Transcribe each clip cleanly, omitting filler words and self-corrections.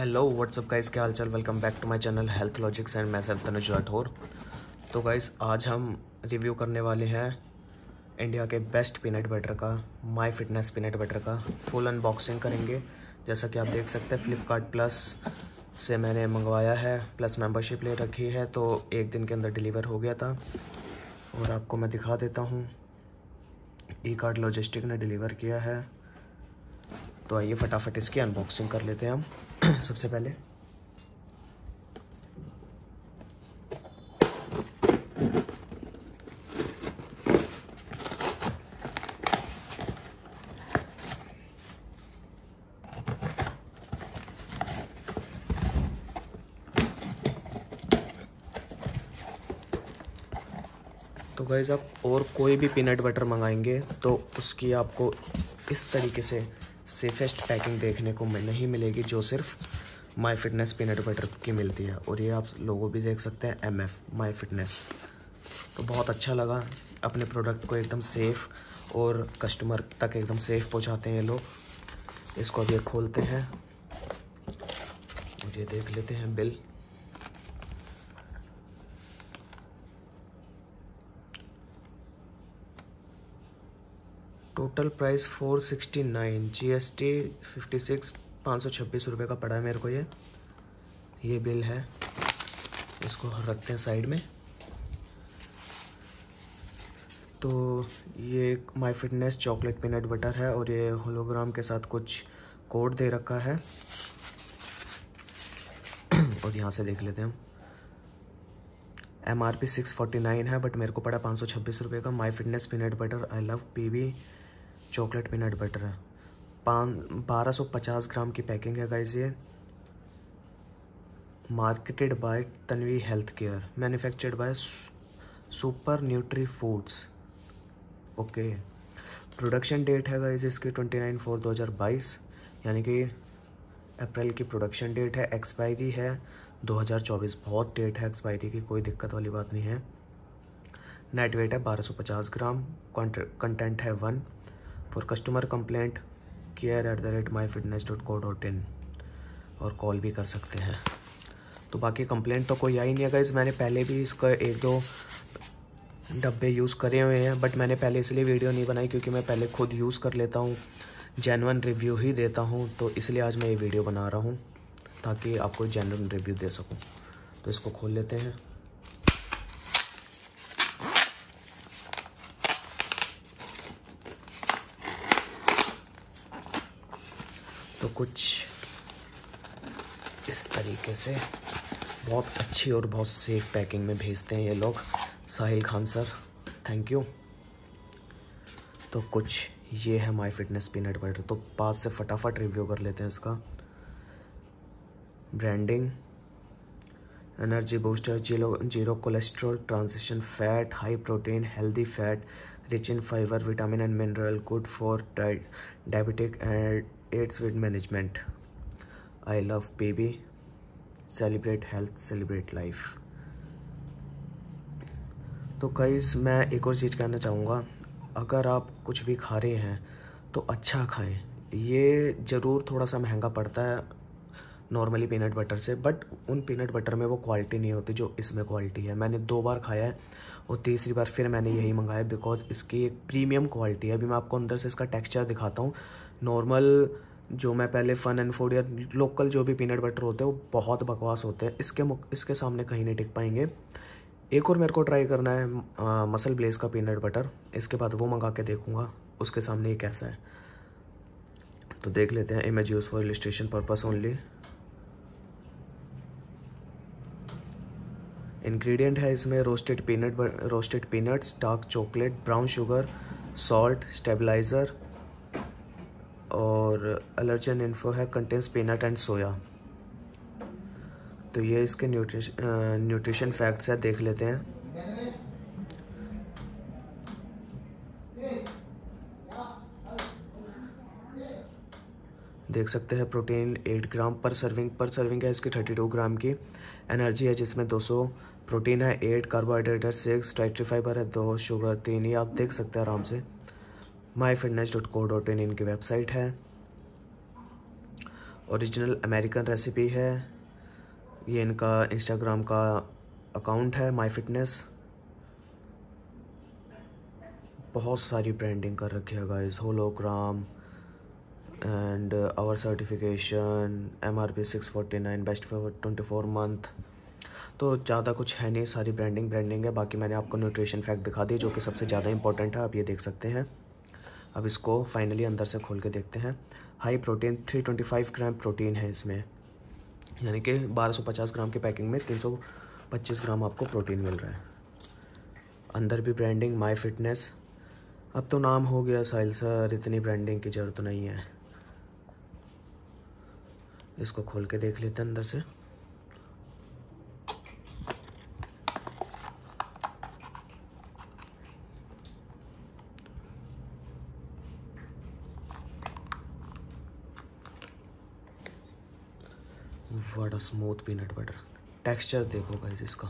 Hello what's up guys, क्या हालचाल। Welcome back to my channel health logics and मैं तनुज राठौर। तो गाइस आज हम रिव्यू करने वाले हैं इंडिया के बेस्ट पीनट बटर का, माय फिटनेस पीनट बटर का फुल अनबॉक्सिंग करेंगे। जैसा कि आप देख सकते हैं फ्लिपकार्ट प्लस से मैंने मंगवाया है, प्लस मेंबरशिप ले रखी है तो एक दिन के अंदर डिलीवर हो गया था। और आपको मैं दिखा देता हूँ, ई-कार्ट लॉजिस्टिक ने डिलीवर किया है। तो आइए फटाफट इसकी अनबॉक्सिंग कर लेते हैं हम। सबसे पहले तो गाइस आप और कोई भी पीनट बटर मंगाएंगे तो उसकी आपको इस तरीके से सेफेस्ट पैकिंग देखने को नहीं मिलेगी जो सिर्फ माय फिटनेस पीनट बटर की मिलती है। और ये आप लोगों भी देख सकते हैं MF माय फिटनेस। तो बहुत अच्छा लगा, अपने प्रोडक्ट को एकदम सेफ़ और कस्टमर तक एकदम सेफ़ पहुंचाते हैं ये लोग। इसको अभी खोलते हैं और ये देख लेते हैं बिल। टोटल प्राइस 469, GST 56 526 रुपये का पड़ा है मेरे को। ये बिल है, इसको रखते हैं साइड में। तो ये my fitness chocolate peanut butter है और ये होलोग्राम के साथ कुछ कोड दे रखा है। और यहाँ से देख लेते हैं हम, MRP 649 है बट मेरे को पड़ा 526 रुपये का। My fitness peanut butter I love PB chocolate peanut butter है। 1250 ग्राम की पैकिंग है गाइस। ये marketed by Tanvi health care, manufactured by super nutri foods. Okay, production date है गाइस इसकी 29/4/2022, यानी कि अप्रैल की प्रोडक्शन डेट है। एक्सपायरी है 2024, बहुत डेट है एक्सपायरी की, कोई दिक्कत वाली बात नहीं है। नेट वेट है 1250 ग्राम, कंटेंट है 1। फॉर कस्टमर कंप्लेंट care@myfitness.co.in और कॉल भी कर सकते हैं। तो बाकी कंप्लेंट तो कोई आई नहीं है गाइस। मैंने पहले भी इसका 1-2 डब्बे यूज़ करे हुए हैं बट मैंने पहले इसलिए वीडियो नहीं बनाई क्योंकि मैं पहले खुद यूज़ कर लेता हूँ, जेन्युइन रिव्यू ही देता हूँ। तो इसलिए आज मैं ये वीडियो बना रहा हूँ ताकि आपको जेन्युइन रिव्यू दे सकूँ। तो इसको खोल लेते हैं। तो कुछ इस तरीके से बहुत अच्छी और बहुत सेफ पैकिंग में भेजते हैं ये लोग, Sahil Khan sir, thank you. तो कुछ ये है माय फिटनेस पीनट बटर। तो पास से फटाफट रिव्यू कर लेते हैं इसका। Branding, energy booster, zero cholesterol, transition fat, high protein, healthy fat, rich in fibre, vitamin and mineral, good for diabetic and aids weight management. I love baby, celebrate health, celebrate life. तो guys मैं एक और चीज़ कहना चाहूँगा, अगर आप कुछ भी खा रहे हैं तो अच्छा खाएं। ये ज़रूर थोड़ा सा महंगा पड़ता है नॉर्मली पीनट बटर से, बट उन पीनट बटर में वो क्वालिटी नहीं होती जो इसमें क्वालिटी है। मैंने 2 बार खाया है और तीसरी बार फिर मैंने यही मंगाया बिकॉज़ इसकी एक प्रीमियम क्वालिटी है। अभी मैं आपको अंदर से इसका टेक्स्चर दिखाता हूँ। नॉर्मल जो मैं पहले फन एंड फूड या लोकल जो भी पीनट बटर होते हैं वो बहुत बकवास होते हैं, इसके सामने कहीं नहीं टिक पाएंगे। एक और मेरे को ट्राई करना है मसल ब्लेज का पीनट बटर, इसके बाद वो मंगा के देखूंगा उसके सामने ये कैसा है। तो देख लेते हैं, image use for illustration purpose only. Ingredient है इसमें roasted peanuts, dark chocolate, brown sugar, salt, stabiliser और अलर्जन इन्फो है। Contains peanut and soya. तो ये इसके न्यूट्रिशन फैक्ट्स है, देख लेते हैं। देख सकते हैं प्रोटीन 8 ग्राम पर सर्विंग है इसकी 32 ग्राम की। एनर्जी है जिसमें 200, प्रोटीन है 8, कार्बोहाइड्रेट है 6, डाइटरी फाइबर है 2, शुगर 3। ये आप देख सकते हैं आराम से। myfitness.co.in इनकी वेबसाइट है ओरिजिनल अमेरिकन रेसिपी है। ये इनका इंस्टाग्राम का अकाउंट है माई फिटनेस। बहुत सारी ब्रांडिंग कर रखी है guys, hologram and our certification, MRP 649, best for 24 month. तो ज़्यादा कुछ है नहीं, सारी ब्रांडिंग है। बाकी मैंने आपको न्यूट्रिशन फैक्ट दिखा दी जो कि सबसे ज़्यादा इंपॉर्टेंट है, आप ये देख सकते हैं। अब इसको फाइनली अंदर से खोल के देखते हैं। हाई प्रोटीन 325 ग्राम प्रोटीन है इसमें, यानी कि 1250 ग्राम की पैकिंग में 325 ग्राम आपको प्रोटीन मिल रहा है। अंदर भी ब्रांडिंग माई फिटनेस। अब तो नाम हो गया साहिल सर, इतनी ब्रांडिंग की ज़रूरत नहीं है। इसको खोल के देख लेते हैं अंदर से। बड़ा स्मूथ पीनट बटर, टेक्सचर देखो गाइस इसका,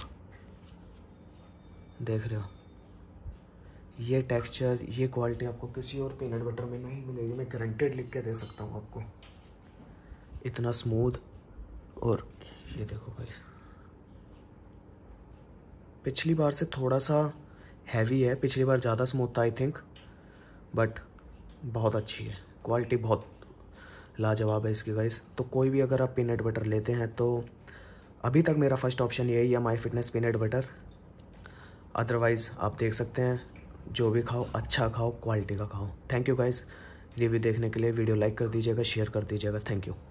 देख रहे हो ये टेक्सचर, ये क्वालिटी आपको किसी और पीनट बटर में नहीं मिलेगी। मैं गारंटेड लिख के दे सकता हूँ आपको, इतना स्मूथ। और ये देखो गाइस, पिछली बार से थोड़ा सा हैवी है, पिछली बार ज़्यादा स्मूथ था आई थिंक, बट बहुत अच्छी है क्वालिटी, बहुत लाजवाब है इसकी गाइस। तो कोई भी अगर आप पीनट बटर लेते हैं तो अभी तक मेरा फर्स्ट ऑप्शन यही है, my fitness peanut butter. Otherwise आप देख सकते हैं, जो भी खाओ अच्छा खाओ, क्वालिटी का खाओ। थैंक यू गाइस रिव्यू देखने के लिए। वीडियो लाइक कर दीजिएगा, शेयर कर दीजिएगा। Thank you.